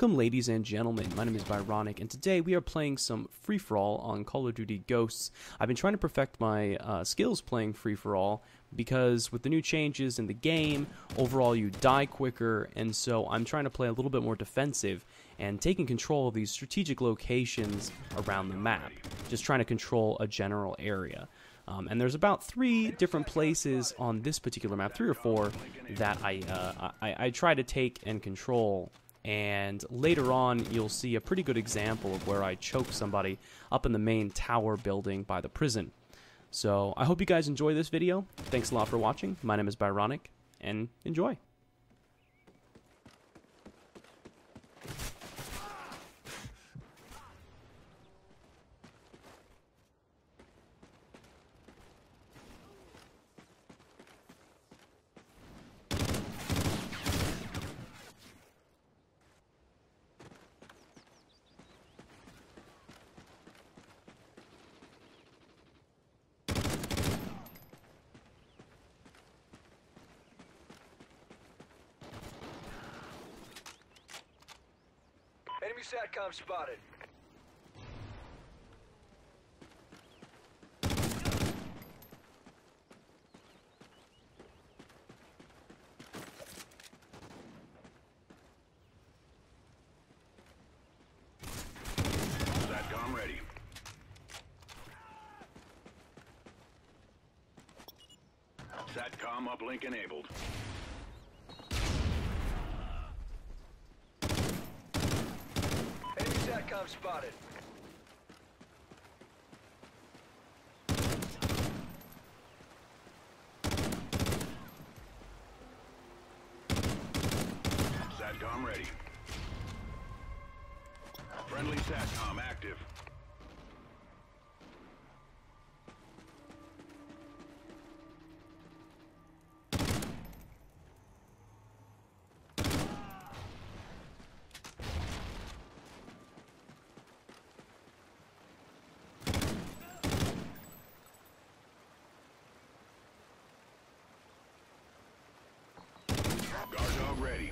Welcome, ladies and gentlemen, my name is Byronyk, and today we are playing some free-for-all on Call of Duty Ghosts. I've been trying to perfect my skills playing free-for-all, because with the new changes in the game, overall you die quicker, and so I'm trying to play a little bit more defensive, and taking control of these strategic locations around the map, just trying to control a general area. And there's about three different places on this particular map, three or four, that I try to take and control. And later on, you'll see a pretty good example of where I choke somebody up in the main tower building by the prison. So I hope you guys enjoy this video. Thanks a lot for watching. My name is Byronyk, and enjoy. Enemy SATCOM spotted. SATCOM ready. SATCOM uplink enabled. SATCOM spotted. SATCOM ready. Friendly SATCOM active. Guard dog ready.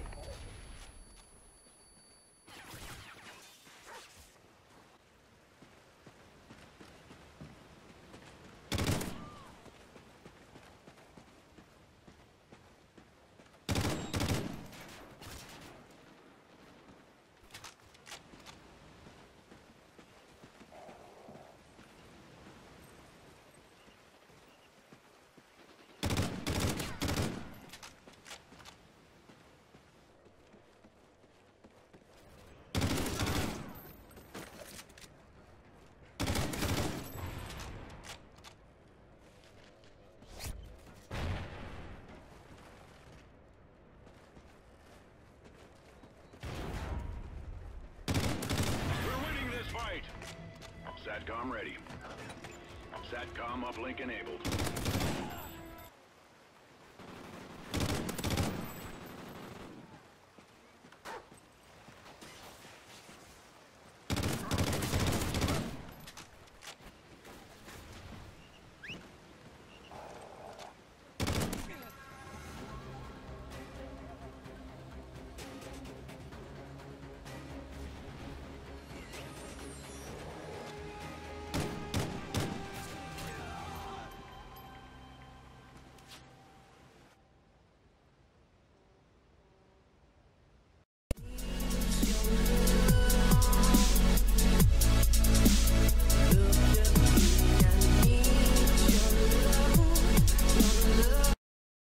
SATCOM ready. SATCOM uplink enabled.